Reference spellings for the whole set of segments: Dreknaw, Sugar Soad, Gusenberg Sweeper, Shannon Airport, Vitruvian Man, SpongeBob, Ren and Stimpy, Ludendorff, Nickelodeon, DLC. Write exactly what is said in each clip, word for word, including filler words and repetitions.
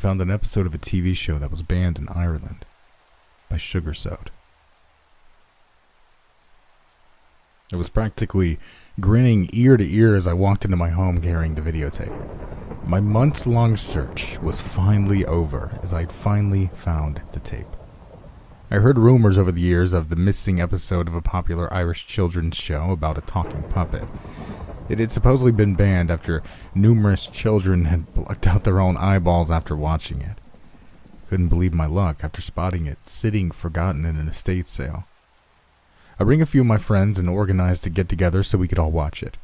found an episode of a T V show that was banned in Ireland by Sugar Soad. I was practically grinning ear to ear as I walked into my home carrying the videotape. My months-long search was finally over as I finally found the tape. I heard rumors over the years of the missing episode of a popular Irish children's show about a talking puppet. It had supposedly been banned after numerous children had plucked out their own eyeballs after watching it. Couldn't believe my luck after spotting it sitting forgotten in an estate sale. I rang a few of my friends and organized a get-together so we could all watch it.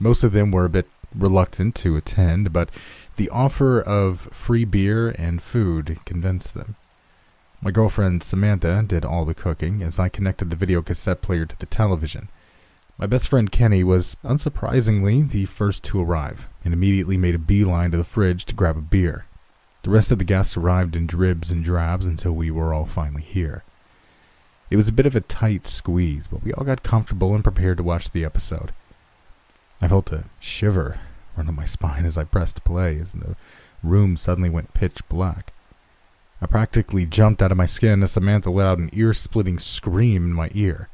Most of them were a bit reluctant to attend, but the offer of free beer and food convinced them. My girlfriend Samantha did all the cooking as I connected the video cassette player to the television. My best friend Kenny was, unsurprisingly, the first to arrive, and immediately made a beeline to the fridge to grab a beer. The rest of the guests arrived in dribs and drabs until we were all finally here. It was a bit of a tight squeeze, but we all got comfortable and prepared to watch the episode. I felt a shiver run up my spine as I pressed play, as the room suddenly went pitch black. I practically jumped out of my skin as Samantha let out an ear-splitting scream in my ear.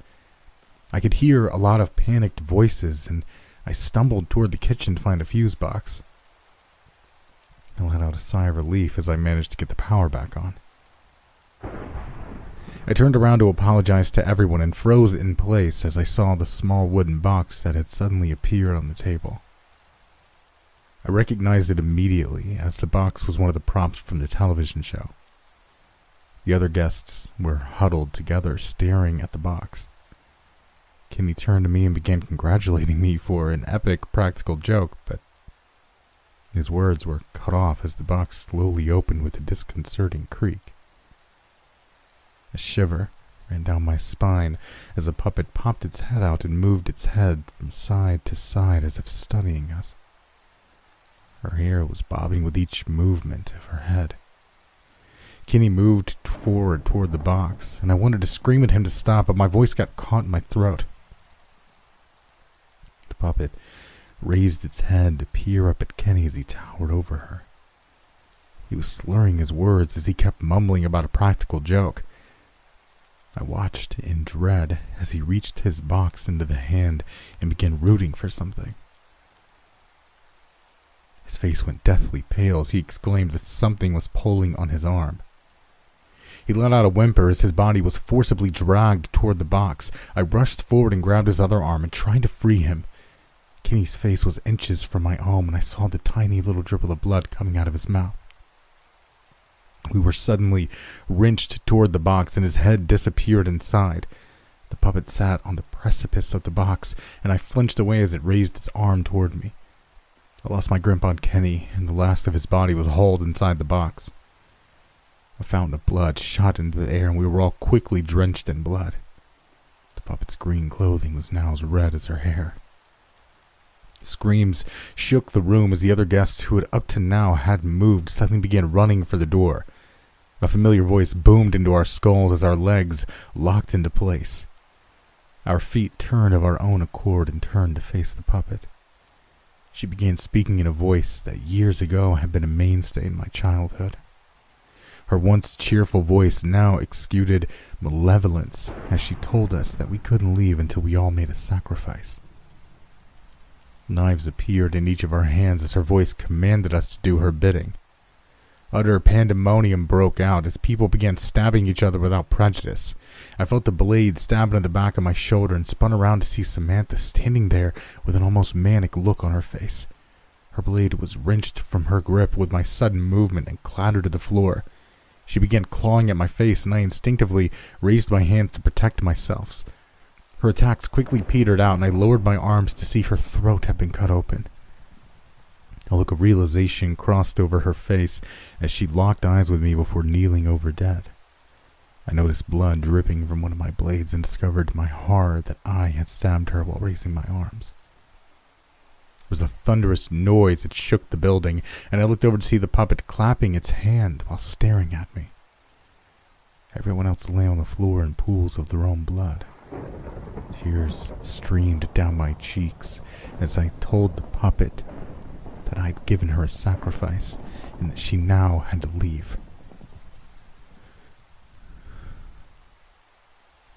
I could hear a lot of panicked voices, and I stumbled toward the kitchen to find a fuse box. I let out a sigh of relief as I managed to get the power back on. I turned around to apologize to everyone and froze in place as I saw the small wooden box that had suddenly appeared on the table. I recognized it immediately, as the box was one of the props from the television show. The other guests were huddled together, staring at the box. Kenny turned to me and began congratulating me for an epic practical joke, but his words were cut off as the box slowly opened with a disconcerting creak. A shiver ran down my spine as a puppet popped its head out and moved its head from side to side as if studying us. Her hair was bobbing with each movement of her head. Kenny moved forward toward the box, and I wanted to scream at him to stop, but my voice got caught in my throat. The puppet raised its head to peer up at Kenny as he towered over her. He was slurring his words as he kept mumbling about a practical joke. I watched in dread as he reached his box into the hand and began rooting for something. His face went deathly pale as he exclaimed that something was pulling on his arm. He let out a whimper as his body was forcibly dragged toward the box. I rushed forward and grabbed his other arm and tried to free him. Kenny's face was inches from my own, and I saw the tiny little dribble of blood coming out of his mouth. We were suddenly wrenched toward the box, and his head disappeared inside. The puppet sat on the precipice of the box, and I flinched away as it raised its arm toward me. I lost my grip on Kenny, and the last of his body was hauled inside the box. A fountain of blood shot into the air, and we were all quickly drenched in blood. The puppet's green clothing was now as red as her hair. Screams shook the room as the other guests, who had up to now hadn't moved, suddenly began running for the door. A familiar voice boomed into our skulls as our legs locked into place. Our feet turned of our own accord and turned to face the puppet. She began speaking in a voice that years ago had been a mainstay in my childhood. Her once cheerful voice now exuded malevolence as she told us that we couldn't leave until we all made a sacrifice. Knives appeared in each of our hands as her voice commanded us to do her bidding. Utter pandemonium broke out as people began stabbing each other without prejudice. I felt the blade stab into the back of my shoulder and spun around to see Samantha standing there with an almost manic look on her face. Her blade was wrenched from her grip with my sudden movement and clattered to the floor. She began clawing at my face, and I instinctively raised my hands to protect myself. Her attacks quickly petered out, and I lowered my arms to see her throat had been cut open. A look of realization crossed over her face as she locked eyes with me before kneeling over dead. I noticed blood dripping from one of my blades and discovered to my horror that I had stabbed her while raising my arms. There was a thunderous noise that shook the building, and I looked over to see the puppet clapping its hand while staring at me. Everyone else lay on the floor in pools of their own blood. Tears streamed down my cheeks as I told the puppet that I had given her a sacrifice and that she now had to leave.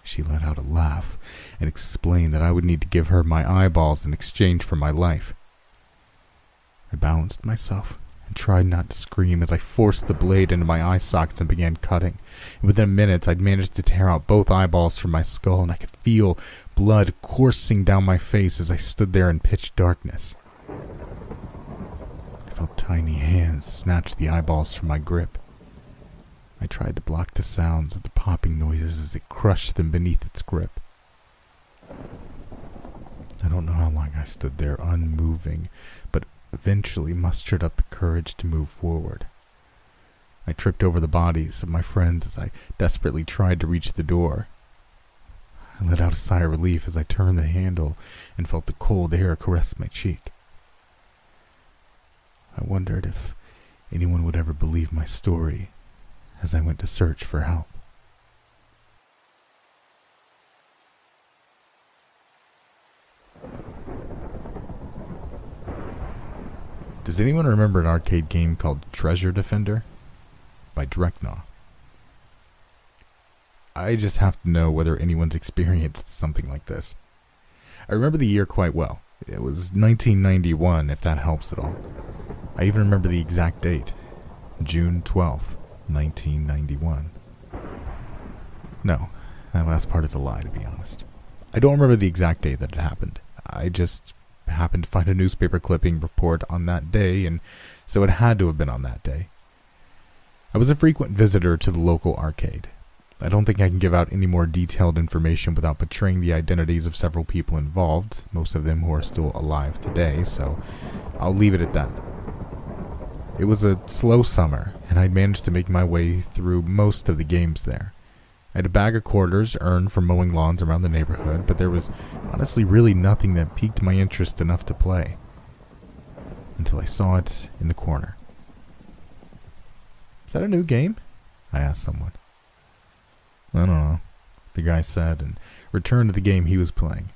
She let out a laugh and explained that I would need to give her my eyeballs in exchange for my life. I balanced myself and tried not to scream as I forced the blade into my eye sockets and began cutting. And within minutes, I'd managed to tear out both eyeballs from my skull, and I could feel blood coursing down my face as I stood there in pitch darkness. I felt tiny hands snatch the eyeballs from my grip. I tried to block the sounds of the popping noises as it crushed them beneath its grip. I don't know how long I stood there unmoving, but eventually mustered up the courage to move forward. I tripped over the bodies of my friends as I desperately tried to reach the door. I let out a sigh of relief as I turned the handle and felt the cold air caress my cheek. I wondered if anyone would ever believe my story as I went to search for help. Does anyone remember an arcade game called Treasure Defender by Dreknaw? I just have to know whether anyone's experienced something like this. I remember the year quite well. It was nineteen ninety-one, if that helps at all. I even remember the exact date, June twelfth, nineteen ninety-one. No, that last part is a lie, to be honest. I don't remember the exact day that it happened. I just happened to find a newspaper clipping report on that day, and so it had to have been on that day. I was a frequent visitor to the local arcade. I don't think I can give out any more detailed information without betraying the identities of several people involved, most of them who are still alive today, so I'll leave it at that. It was a slow summer, and I'd managed to make my way through most of the games there. I had a bag of quarters earned from mowing lawns around the neighborhood, but there was honestly really nothing that piqued my interest enough to play, until I saw it in the corner. "Is that a new game?" I asked someone. "I don't know," the guy said, and returned to the game he was playing.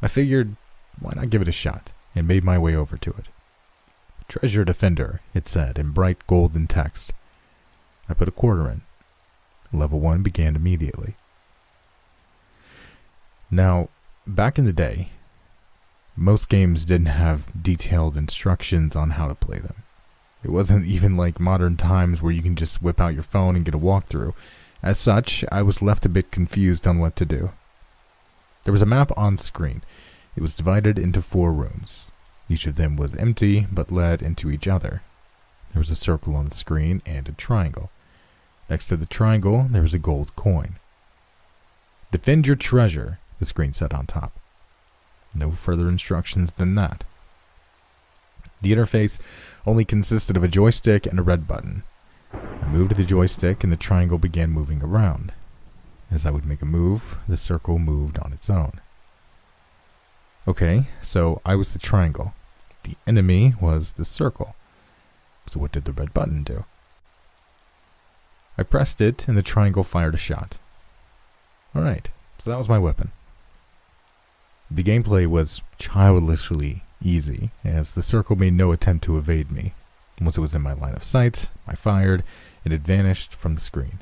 I figured, why not give it a shot, and made my way over to it. "Treasure Defender," it said, in bright golden text. I put a quarter in. Level one began immediately. Now, back in the day, most games didn't have detailed instructions on how to play them. It wasn't even like modern times where you can just whip out your phone and get a walkthrough. As such, I was left a bit confused on what to do. There was a map on screen. It was divided into four rooms. Each of them was empty, but led into each other. There was a circle on the screen and a triangle. Next to the triangle, there was a gold coin. "Defend your treasure," the screen said on top. No further instructions than that. The interface only consisted of a joystick and a red button. I moved the joystick and the triangle began moving around. As I would make a move, the circle moved on its own. Okay, so I was the triangle. The enemy was the circle. So what did the red button do? I pressed it, and the triangle fired a shot. Alright, so that was my weapon. The gameplay was childishly easy, as the circle made no attempt to evade me. Once it was in my line of sight, I fired, and it vanished from the screen.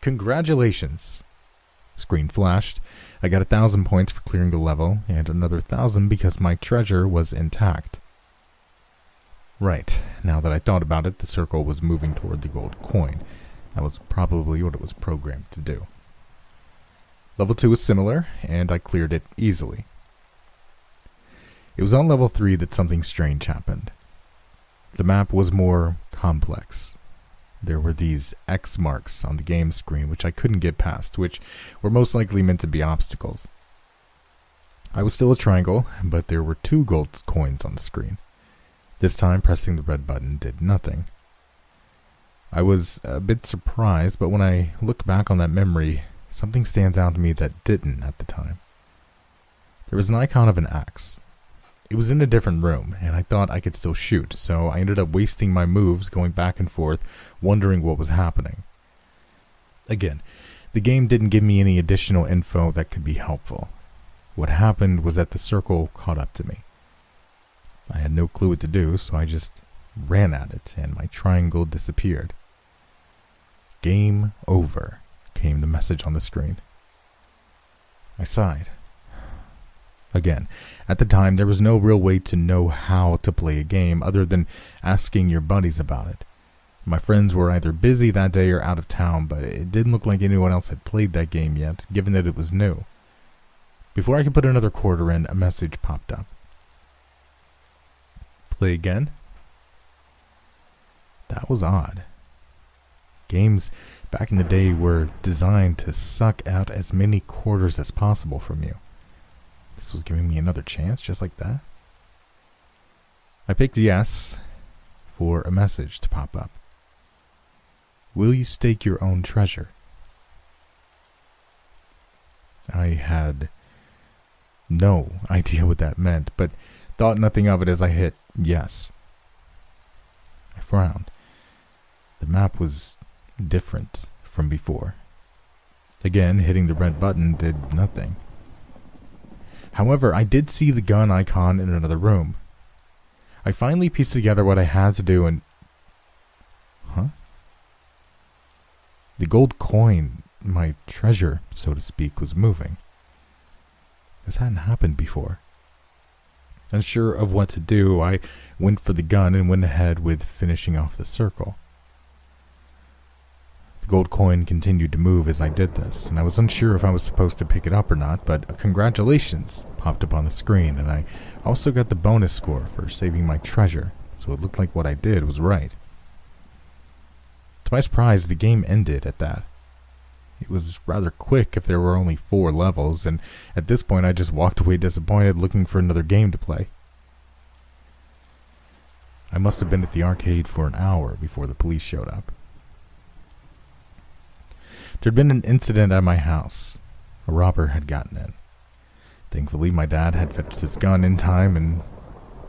"Congratulations!" Screen flashed. I got a thousand points for clearing the level, and another thousand because my treasure was intact. Right, now that I thought about it, the circle was moving toward the gold coin. That was probably what it was programmed to do. Level two was similar, and I cleared it easily. It was on level three that something strange happened. The map was more complex. There were these X marks on the game screen which I couldn't get past, which were most likely meant to be obstacles. I was still a triangle, but there were two gold coins on the screen. This time, pressing the red button did nothing. I was a bit surprised, but when I look back on that memory, something stands out to me that didn't at the time. There was an icon of an axe. It was in a different room, and I thought I could still shoot, so I ended up wasting my moves going back and forth, wondering what was happening. Again, the game didn't give me any additional info that could be helpful. What happened was that the circle caught up to me. I had no clue what to do, so I just ran at it, and my triangle disappeared. "Game over," came the message on the screen. I sighed. Again, at the time, there was no real way to know how to play a game other than asking your buddies about it. My friends were either busy that day or out of town, but it didn't look like anyone else had played that game yet, given that it was new. Before I could put another quarter in, a message popped up. "Play again?" That was odd. Games back in the day were designed to suck out as many quarters as possible from you. This was giving me another chance, just like that. I picked yes for a message to pop up. "Will you stake your own treasure?" I had no idea what that meant, but thought nothing of it as I hit yes. I frowned. The map was different from before. Again, hitting the red button did nothing. However, I did see the gun icon in another room. I finally pieced together what I had to do and... Huh? The gold coin, my treasure, so to speak, was moving. This hadn't happened before. Unsure of what to do, I went for the gun and went ahead with finishing off the circle. The gold coin continued to move as I did this, and I was unsure if I was supposed to pick it up or not, but a congratulations popped up on the screen, and I also got the bonus score for saving my treasure, so it looked like what I did was right. To my surprise, the game ended at that. It was rather quick if there were only four levels, and at this point I just walked away disappointed, looking for another game to play. I must have been at the arcade for an hour before the police showed up. There'd been an incident at my house. A robber had gotten in. Thankfully, my dad had fetched his gun in time and,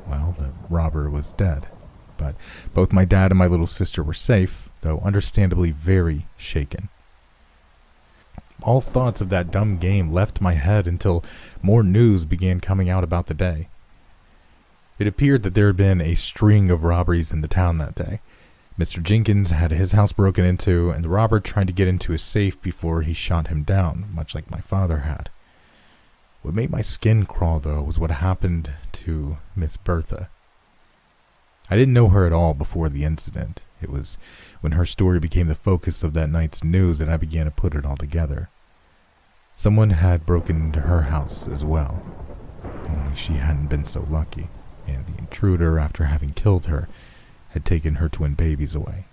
well, the robber was dead. But both my dad and my little sister were safe, though understandably very shaken. All thoughts of that dumb game left my head until more news began coming out about the day. It appeared that there had been a string of robberies in the town that day. Mister Jenkins had his house broken into, and the robber tried to get into his safe before he shot him down, much like my father had. What made my skin crawl, though, was what happened to Miss Bertha. I didn't know her at all before the incident. It was when her story became the focus of that night's news that I began to put it all together. Someone had broken into her house as well, only she hadn't been so lucky, and the intruder, after having killed her, had taken her twin babies away.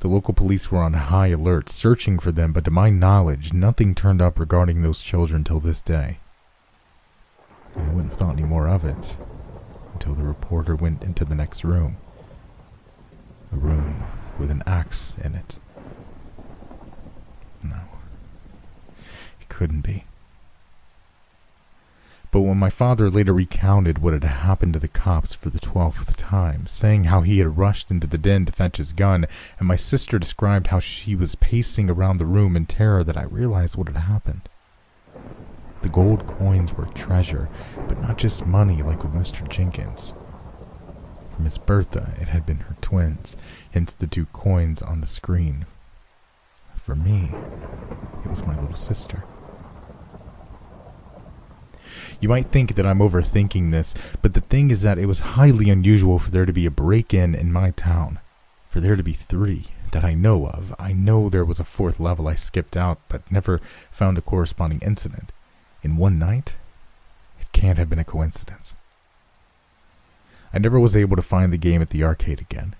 The local police were on high alert, searching for them, but to my knowledge, nothing turned up regarding those children till this day. And I wouldn't have thought any more of it until the reporter went into the next room. A room with an axe in it. No. It couldn't be. But when my father later recounted what had happened to the cops for the twelfth time, saying how he had rushed into the den to fetch his gun, and my sister described how she was pacing around the room in terror, that I realized what had happened. The gold coins were treasure, but not just money like with Mister Jenkins. For Miss Bertha, it had been her twins, hence the two coins on the screen. For me, it was my little sister. You might think that I'm overthinking this, but the thing is that it was highly unusual for there to be a break-in in my town. For there to be three that I know of. I know there was a fourth level I skipped out, but never found a corresponding incident. In one night? It can't have been a coincidence. I never was able to find the game at the arcade again.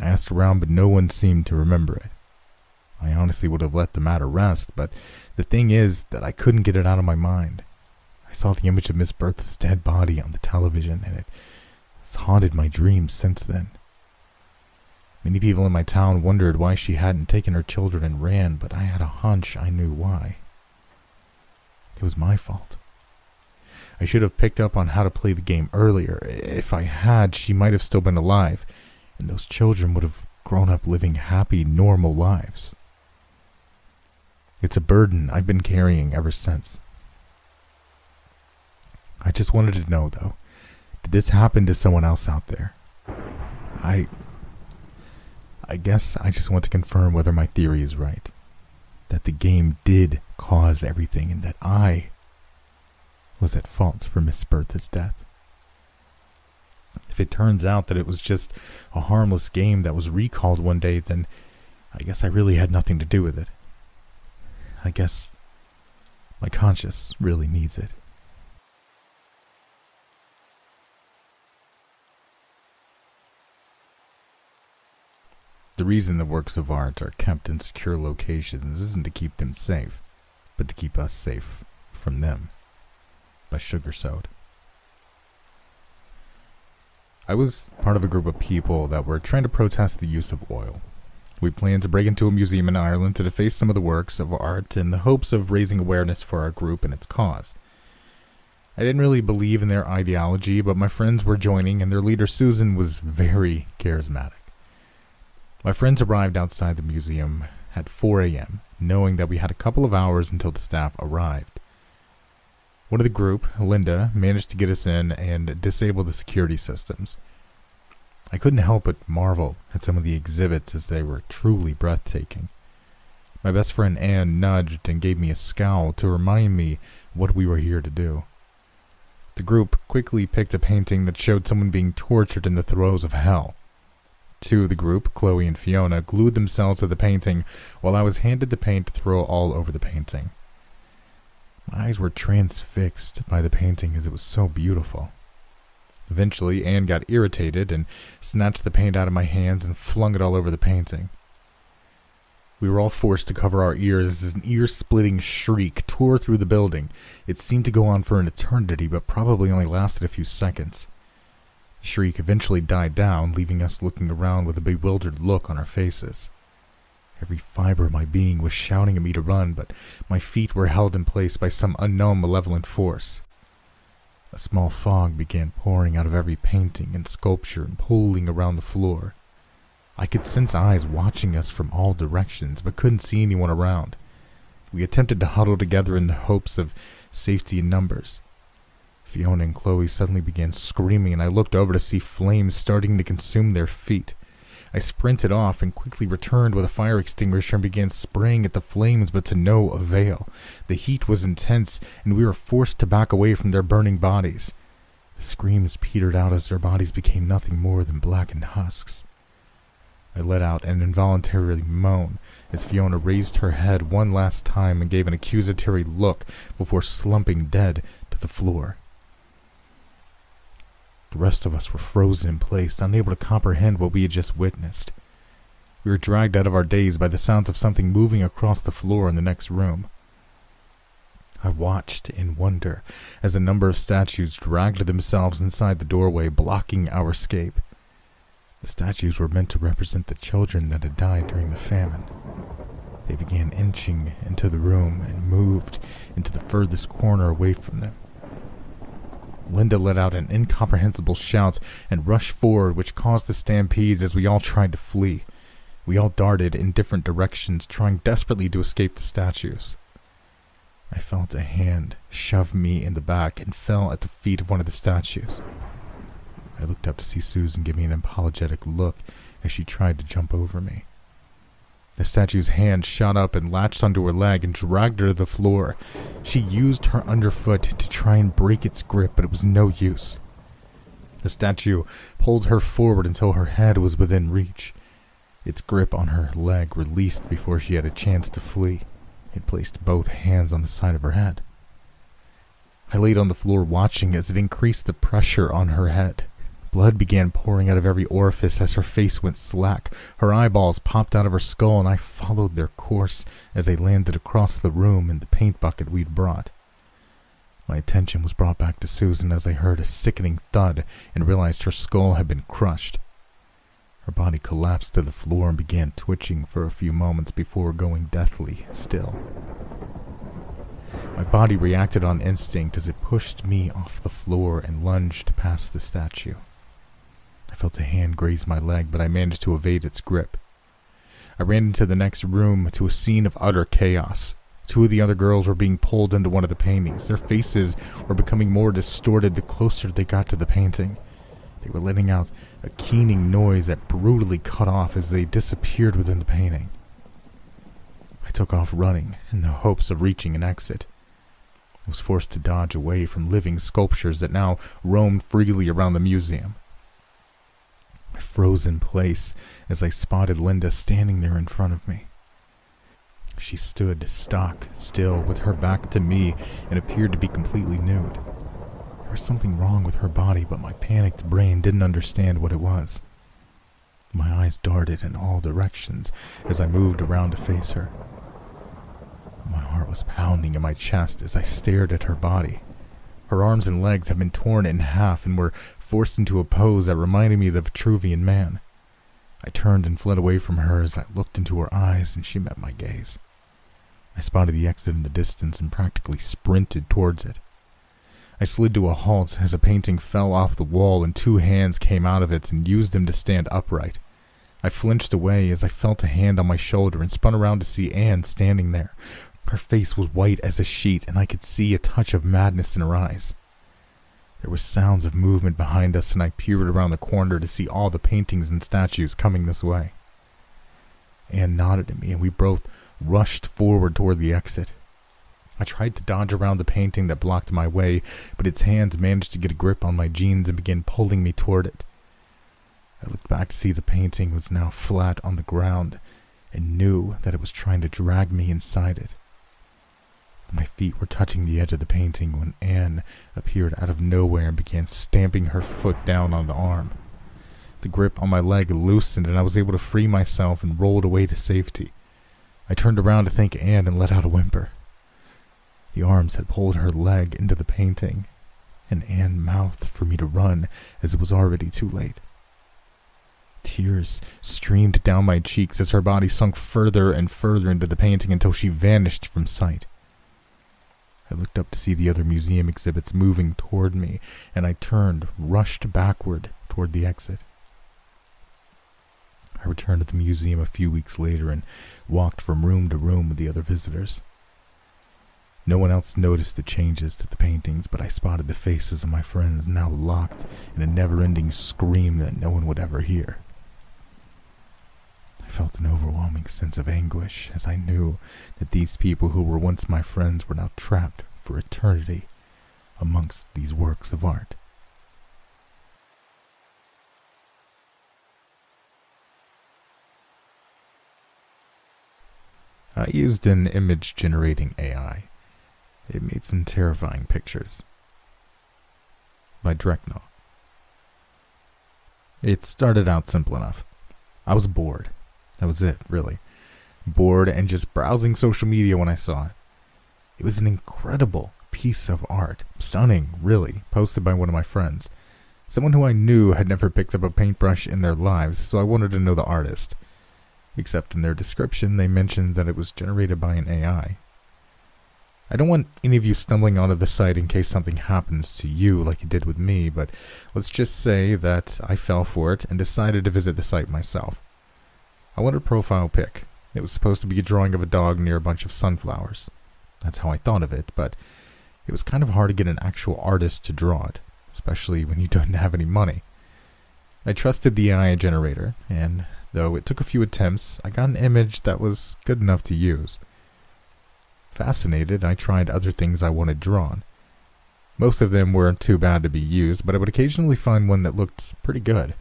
I asked around, but no one seemed to remember it. I honestly would have let the matter rest, but the thing is that I couldn't get it out of my mind. I saw the image of Miss Bertha's dead body on the television, and it's haunted my dreams since then. Many people in my town wondered why she hadn't taken her children and ran, but I had a hunch I knew why. It was my fault. I should have picked up on how to play the game earlier. If I had, she might have still been alive, and those children would have grown up living happy, normal lives. It's a burden I've been carrying ever since. I just wanted to know, though, this happened to someone else out there. I... I guess I just want to confirm whether my theory is right. That the game did cause everything and that I was at fault for Miss Bertha's death. If it turns out that it was just a harmless game that was recalled one day, then I guess I really had nothing to do with it. I guess my conscience really needs it. The reason the works of art are kept in secure locations isn't to keep them safe, but to keep us safe from them. By Sugar Soad. I was part of a group of people that were trying to protest the use of oil. We planned to break into a museum in Ireland to deface some of the works of art in the hopes of raising awareness for our group and its cause. I didn't really believe in their ideology, but my friends were joining, and their leader Susan was very charismatic. My friends arrived outside the museum at four A M, knowing that we had a couple of hours until the staff arrived. One of the group, Linda, managed to get us in and disable the security systems. I couldn't help but marvel at some of the exhibits, as they were truly breathtaking. My best friend Anne nudged and gave me a scowl to remind me what we were here to do. The group quickly picked a painting that showed someone being tortured in the throes of hell. Two of the group, Chloe and Fiona, glued themselves to the painting while I was handed the paint to throw all over the painting. My eyes were transfixed by the painting, as it was so beautiful. Eventually, Anne got irritated and snatched the paint out of my hands and flung it all over the painting. We were all forced to cover our ears as an ear-splitting shriek tore through the building. It seemed to go on for an eternity, but probably only lasted a few seconds. The shriek eventually died down, leaving us looking around with a bewildered look on our faces. Every fiber of my being was shouting at me to run, but my feet were held in place by some unknown malevolent force. A small fog began pouring out of every painting and sculpture and pooling around the floor. I could sense eyes watching us from all directions, but couldn't see anyone around. We attempted to huddle together in the hopes of safety in numbers. Fiona and Chloe suddenly began screaming, and I looked over to see flames starting to consume their feet. I sprinted off and quickly returned with a fire extinguisher and began spraying at the flames, but to no avail. The heat was intense, and we were forced to back away from their burning bodies. The screams petered out as their bodies became nothing more than blackened husks. I let out an involuntary moan as Fiona raised her head one last time and gave an accusatory look before slumping dead to the floor. The rest of us were frozen in place, unable to comprehend what we had just witnessed. We were dragged out of our daze by the sounds of something moving across the floor in the next room. I watched in wonder as a number of statues dragged themselves inside the doorway, blocking our escape. The statues were meant to represent the children that had died during the famine. They began inching into the room and moved into the furthest corner away from them. Linda let out an incomprehensible shout and rushed forward, which caused the stampedes as we all tried to flee. We all darted in different directions, trying desperately to escape the statues. I felt a hand shove me in the back and fell at the feet of one of the statues. I looked up to see Susan give me an apologetic look as she tried to jump over me. The statue's hand shot up and latched onto her leg and dragged her to the floor. She used her underfoot to try and break its grip, but it was no use. The statue pulled her forward until her head was within reach. Its grip on her leg released before she had a chance to flee. It placed both hands on the side of her head. I laid on the floor watching as it increased the pressure on her head. Blood began pouring out of every orifice as her face went slack. Her eyeballs popped out of her skull, and I followed their course as they landed across the room in the paint bucket we'd brought. My attention was brought back to Susan as I heard a sickening thud and realized her skull had been crushed. Her body collapsed to the floor and began twitching for a few moments before going deathly still. My body reacted on instinct as it pushed me off the floor and lunged past the statue. I felt a hand graze my leg, but I managed to evade its grip. I ran into the next room to a scene of utter chaos. Two of the other girls were being pulled into one of the paintings. Their faces were becoming more distorted the closer they got to the painting. They were letting out a keening noise that brutally cut off as they disappeared within the painting. I took off running in the hopes of reaching an exit. I was forced to dodge away from living sculptures that now roamed freely around the museum. I froze in place as I spotted Linda standing there in front of me. She stood stock still with her back to me and appeared to be completely nude. There was something wrong with her body, but my panicked brain didn't understand what it was. My eyes darted in all directions as I moved around to face her. My heart was pounding in my chest as I stared at her body. Her arms and legs had been torn in half and were forced into a pose that reminded me of the Vitruvian Man. I turned and fled away from her as I looked into her eyes and she met my gaze. I spotted the exit in the distance and practically sprinted towards it. I slid to a halt as a painting fell off the wall and two hands came out of it and used them to stand upright. I flinched away as I felt a hand on my shoulder and spun around to see Anne standing there. Her face was white as a sheet and I could see a touch of madness in her eyes. There were sounds of movement behind us and I peered around the corner to see all the paintings and statues coming this way. Anne nodded at me and we both rushed forward toward the exit. I tried to dodge around the painting that blocked my way, but its hands managed to get a grip on my jeans and began pulling me toward it. I looked back to see the painting was now flat on the ground and knew that it was trying to drag me inside it. My feet were touching the edge of the painting when Anne appeared out of nowhere and began stamping her foot down on the arm. The grip on my leg loosened and I was able to free myself and rolled away to safety. I turned around to thank Anne and let out a whimper. The arms had pulled her leg into the painting, and Anne mouthed for me to run as it was already too late. Tears streamed down my cheeks as her body sunk further and further into the painting until she vanished from sight. I looked up to see the other museum exhibits moving toward me, and I turned, rushed backward toward the exit. I returned to the museum a few weeks later and walked from room to room with the other visitors. No one else noticed the changes to the paintings, but I spotted the faces of my friends now locked in a never-ending scream that no one would ever hear. I felt an overwhelming sense of anguish as I knew that these people who were once my friends were now trapped for eternity amongst these works of art. I used an image-generating A I. It made some terrifying pictures. By Dreknaw. It started out simple enough. I was bored. That was it, really. Bored and just browsing social media when I saw it. It was an incredible piece of art. Stunning, really. Posted by one of my friends. Someone who I knew had never picked up a paintbrush in their lives, so I wanted to know the artist. Except in their description, they mentioned that it was generated by an A I. I don't want any of you stumbling onto the site in case something happens to you like it did with me, but let's just say that I fell for it and decided to visit the site myself. I wanted a profile pic. It was supposed to be a drawing of a dog near a bunch of sunflowers. That's how I thought of it, but it was kind of hard to get an actual artist to draw it, especially when you don't have any money. I trusted the A I generator, and though it took a few attempts, I got an image that was good enough to use. Fascinated, I tried other things I wanted drawn. Most of them weren't too bad to be used, but I would occasionally find one that looked pretty good.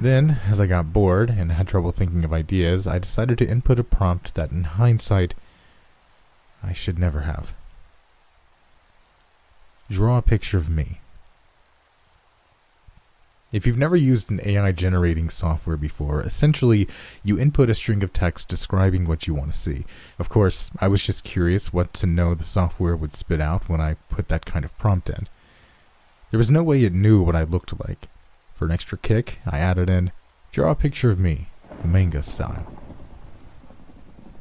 Then, as I got bored and had trouble thinking of ideas, I decided to input a prompt that, in hindsight, I should never have. Draw a picture of me. If you've never used an A I generating software before, essentially, you input a string of text describing what you want to see. Of course, I was just curious what to know the software would spit out when I put that kind of prompt in. There was no way it knew what I looked like. For an extra kick, I added in, draw a picture of me, manga style.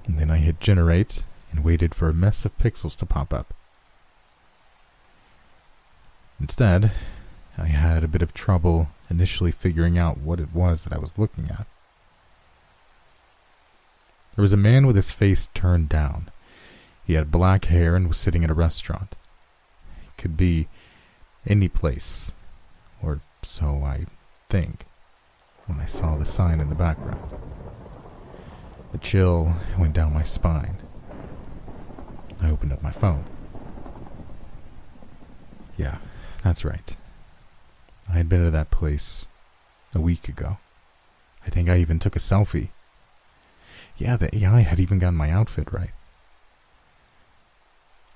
And then I hit generate and waited for a mess of pixels to pop up. Instead, I had a bit of trouble initially figuring out what it was that I was looking at. There was a man with his face turned down. He had black hair and was sitting at a restaurant. It could be any place, or so I think, when I saw the sign in the background. A chill went down my spine. I opened up my phone. Yeah, that's right. I had been to that place a week ago. I think I even took a selfie. Yeah, the A I had even gotten my outfit right.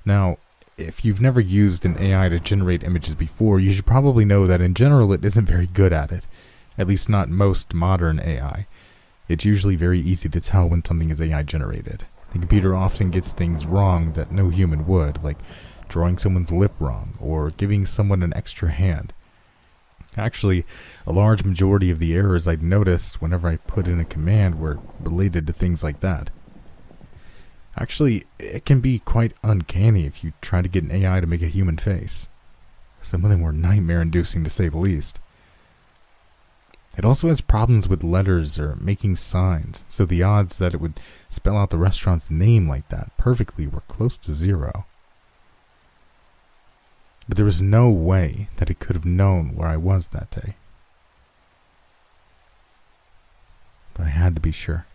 Now, if you've never used an A I to generate images before, you should probably know that in general it isn't very good at it. At least not most modern A I. It's usually very easy to tell when something is A I generated. The computer often gets things wrong that no human would, like drawing someone's lip wrong, or giving someone an extra hand. Actually, a large majority of the errors I'd noticed whenever I put in a command were related to things like that. Actually, it can be quite uncanny if you try to get an A I to make a human face. Some of them were nightmare-inducing, to say the least. It also has problems with letters or making signs, so the odds that it would spell out the restaurant's name like that perfectly were close to zero. But there was no way that it could have known where I was that day. But I had to be sure.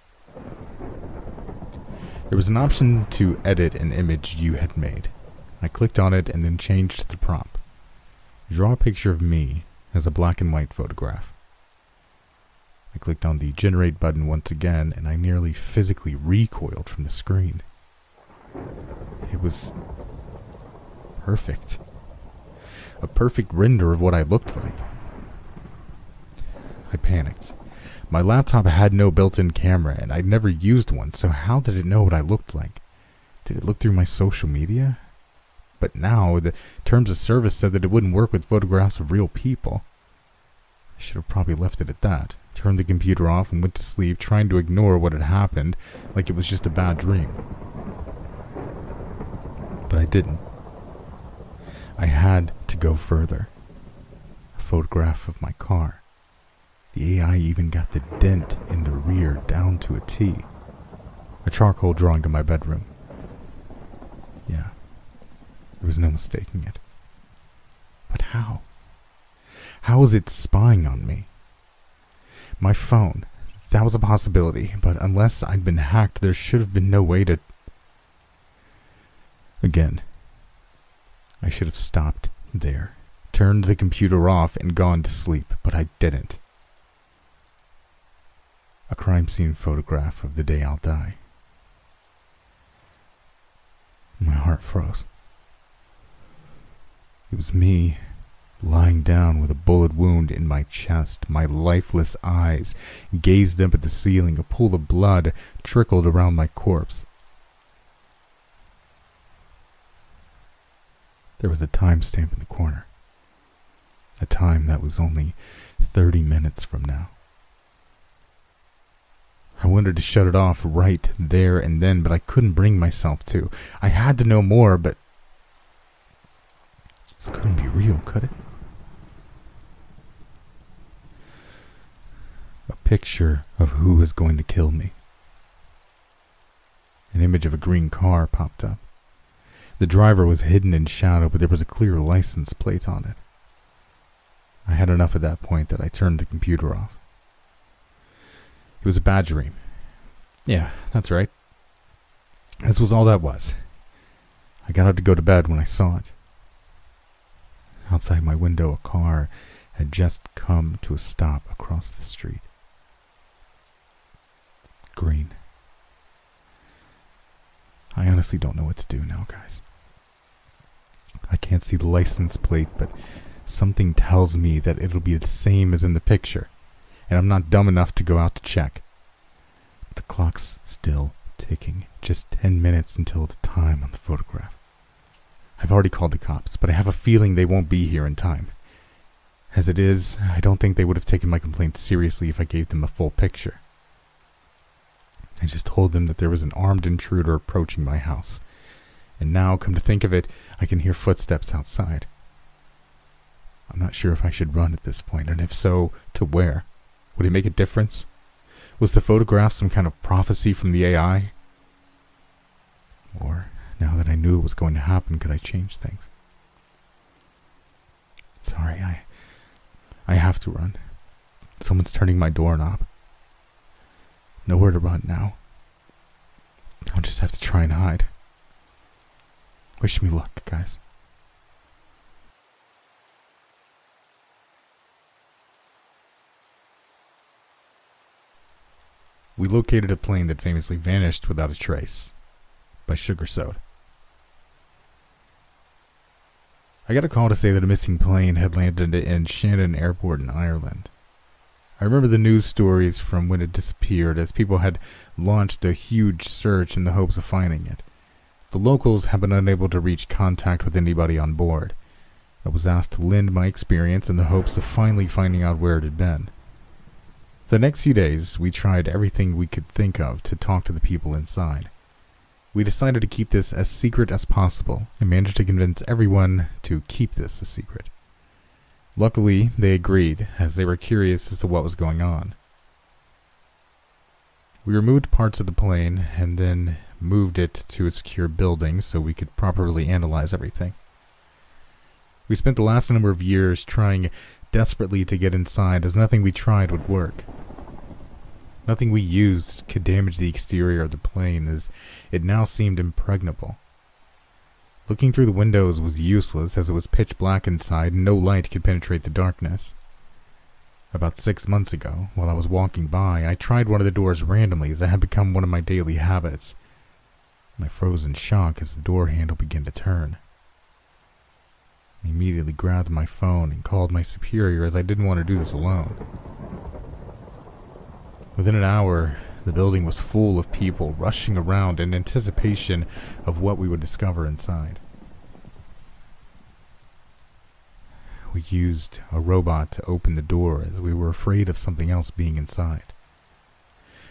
There was an option to edit an image you had made. I clicked on it and then changed the prompt. Draw a picture of me as a black and white photograph. I clicked on the generate button once again, and I nearly physically recoiled from the screen. It was perfect. A perfect render of what I looked like. I panicked. My laptop had no built-in camera, and I'd never used one, so how did it know what I looked like? Did it look through my social media? But now, the terms of service said that it wouldn't work with photographs of real people. I should have probably left it at that, turned the computer off, and went to sleep, trying to ignore what had happened, like it was just a bad dream. But I didn't. I had to go further. A photograph of my car. The A I even got the dent in the rear down to a T. A charcoal drawing of my bedroom. Yeah, there was no mistaking it. But how? How was it spying on me? My phone. That was a possibility, but unless I'd been hacked, there should have been no way to... Again. I should have stopped there, turned the computer off, and gone to sleep, but I didn't. A crime scene photograph of the day I'll die. My heart froze. It was me, lying down with a bullet wound in my chest. My lifeless eyes gazed up at the ceiling. A pool of blood trickled around my corpse. There was a timestamp in the corner. A time that was only thirty minutes from now. I wanted to shut it off right there and then, but I couldn't bring myself to. I had to know more, but... This couldn't be real, could it? A picture of who was going to kill me. An image of a green car popped up. The driver was hidden in shadow, but there was a clear license plate on it. I had enough at that point that I turned the computer off. It was a bad dream. Yeah, that's right. This was all that was. I got up to go to bed when I saw it. Outside my window, a car had just come to a stop across the street. Green. I honestly don't know what to do now, guys. I can't see the license plate, but something tells me that it'll be the same as in the picture, and I'm not dumb enough to go out to check. But the clock's still ticking, just ten minutes until the time on the photograph. I've already called the cops, but I have a feeling they won't be here in time. As it is, I don't think they would have taken my complaint seriously if I gave them a full picture. I just told them that there was an armed intruder approaching my house. And now, come to think of it, I can hear footsteps outside. I'm not sure if I should run at this point, and if so, to where? Would it make a difference? Was the photograph some kind of prophecy from the A I? Or Now that I knew it was going to happen, could I change things? Sorry, I... I have to run. Someone's turning my doorknob. Nowhere to run now. I'll just have to try and hide. Wish me luck, guys. We located a plane that famously vanished without a trace, by Sugar Soad. I got a call to say that a missing plane had landed in Shannon Airport in Ireland. I remember the news stories from when it disappeared, as people had launched a huge search in the hopes of finding it. The locals had been unable to reach contact with anybody on board. I was asked to lend my experience in the hopes of finally finding out where it had been. The next few days, we tried everything we could think of to talk to the people inside. We decided to keep this as secret as possible, and managed to convince everyone to keep this a secret. Luckily, they agreed, as they were curious as to what was going on. We removed parts of the plane, and then moved it to a secure building so we could properly analyze everything. We spent the last number of years trying desperately to get inside, as nothing we tried would work. Nothing we used could damage the exterior of the plane, as it now seemed impregnable. Looking through the windows was useless, as it was pitch black inside and no light could penetrate the darkness. About six months ago, while I was walking by, I tried one of the doors randomly, as it had become one of my daily habits, and I froze in shock as the door handle began to turn. I immediately grabbed my phone and called my superior, as I didn't want to do this alone. Within an hour, the building was full of people rushing around in anticipation of what we would discover inside. We used a robot to open the door, as we were afraid of something else being inside.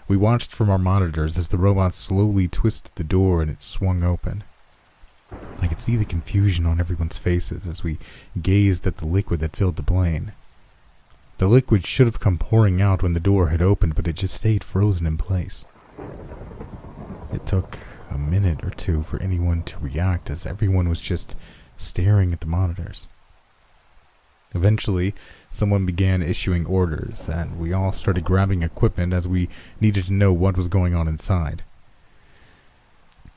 We watched from our monitors as the robot slowly twisted the door and it swung open. I could see the confusion on everyone's faces as we gazed at the liquid that filled the plane. The liquid should have come pouring out when the door had opened, but it just stayed frozen in place. It took a minute or two for anyone to react, as everyone was just staring at the monitors. Eventually, someone began issuing orders, and we all started grabbing equipment as we needed to know what was going on inside.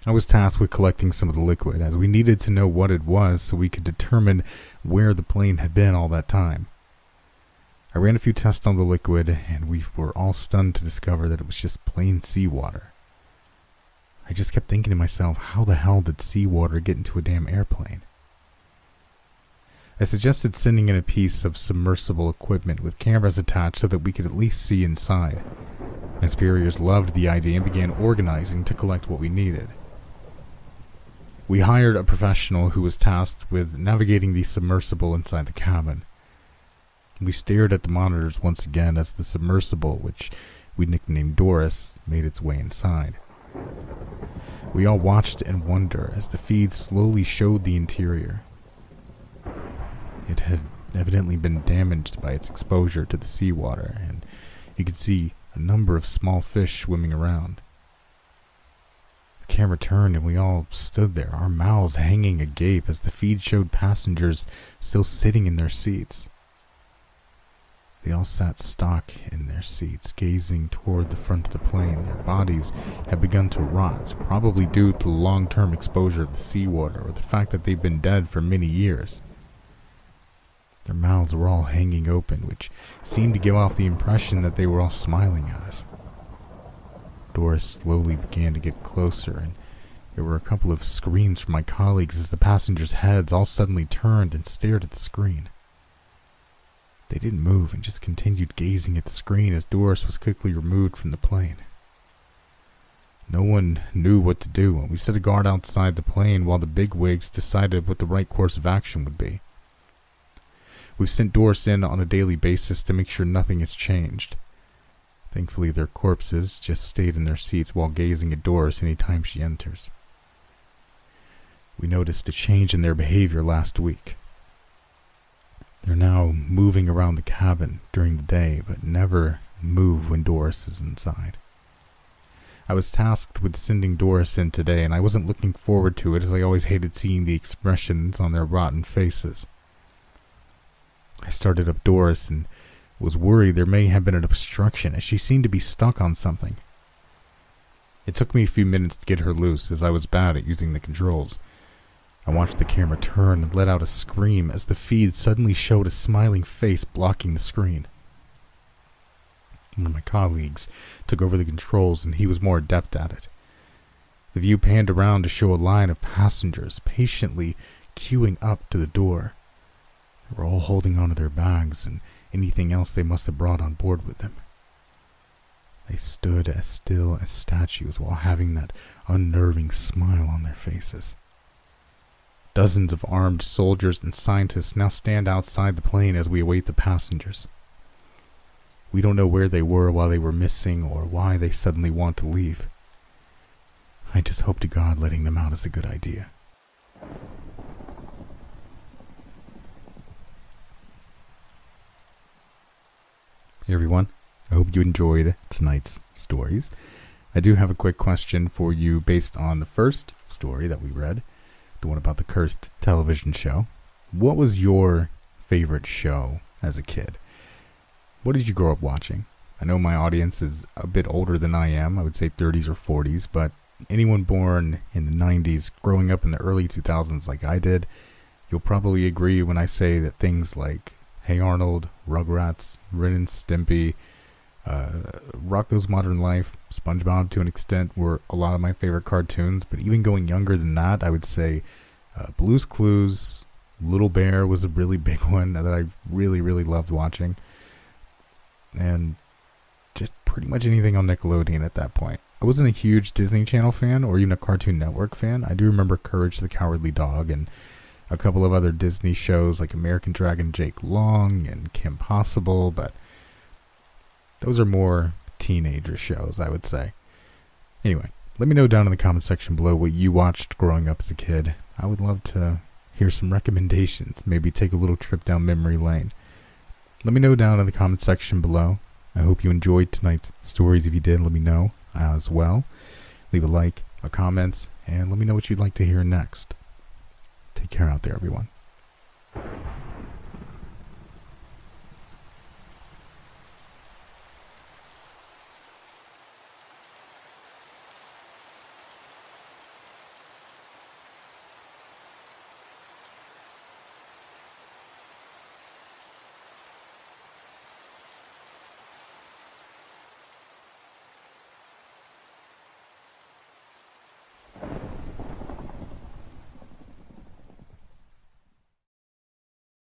I was tasked with collecting some of the liquid, as we needed to know what it was so we could determine where the plane had been all that time. I ran a few tests on the liquid, and we were all stunned to discover that it was just plain seawater. I just kept thinking to myself, how the hell did seawater get into a damn airplane? I suggested sending in a piece of submersible equipment with cameras attached so that we could at least see inside. My superiors loved the idea and began organizing to collect what we needed. We hired a professional who was tasked with navigating the submersible inside the cabin. We stared at the monitors once again as the submersible, which we nicknamed Doris, made its way inside. We all watched in wonder as the feed slowly showed the interior. It had evidently been damaged by its exposure to the seawater, and you could see a number of small fish swimming around. The camera turned and we all stood there, our mouths hanging agape as the feed showed passengers still sitting in their seats. They all sat stock in their seats, gazing toward the front of the plane. Their bodies had begun to rot, probably due to the long-term exposure of the seawater or the fact that they've been dead for many years. Their mouths were all hanging open, which seemed to give off the impression that they were all smiling at us. Doris slowly began to get closer, and there were a couple of screams from my colleagues as the passengers' heads all suddenly turned and stared at the screen. They didn't move and just continued gazing at the screen as Doris was quickly removed from the plane. No one knew what to do, and we set a guard outside the plane while the bigwigs decided what the right course of action would be. We've sent Doris in on a daily basis to make sure nothing has changed. Thankfully, their corpses just stayed in their seats while gazing at Doris any time she enters. We noticed a change in their behavior last week. They're now moving around the cabin during the day, but never move when Doris is inside. I was tasked with sending Doris in today, and I wasn't looking forward to it, as I always hated seeing the expressions on their rotten faces. I started up Doris and was worried there may have been an obstruction, as she seemed to be stuck on something. It took me a few minutes to get her loose, as I was bad at using the controls. I watched the camera turn and let out a scream as the feed suddenly showed a smiling face blocking the screen. One of my colleagues took over the controls, and he was more adept at it. The view panned around to show a line of passengers patiently queuing up to the door. They were all holding onto their bags and anything else they must have brought on board with them. They stood as still as statues while having that unnerving smile on their faces. Dozens of armed soldiers and scientists now stand outside the plane as we await the passengers. We don't know where they were while they were missing or why they suddenly want to leave. I just hope to God letting them out is a good idea. Hey everyone, I hope you enjoyed tonight's stories. I do have a quick question for you based on the first story that we read, the one about the cursed television show. What was your favorite show as a kid? What did you grow up watching? I know my audience is a bit older than I am. I would say thirties or forties, but anyone born in the nineties, growing up in the early two thousands like I did, you'll probably agree when I say that things like Hey Arnold, Rugrats, Ren and Stimpy, uh, Rocko's Modern Life, SpongeBob to an extent were a lot of my favorite cartoons, but even going younger than that, I would say uh, Blue's Clues, Little Bear was a really big one that I really, really loved watching. And just pretty much anything on Nickelodeon at that point. I wasn't a huge Disney Channel fan or even a Cartoon Network fan. I do remember Courage the Cowardly Dog and a couple of other Disney shows like American Dragon, Jake Long, and Kim Possible, but those are more teenager shows, I would say. Anyway, let me know down in the comment section below what you watched growing up as a kid. I would love to hear some recommendations, maybe take a little trip down memory lane. Let me know down in the comment section below. I hope you enjoyed tonight's stories. If you did, let me know as well. Leave a like, a comment, and let me know what you'd like to hear next. Take care out there, everyone.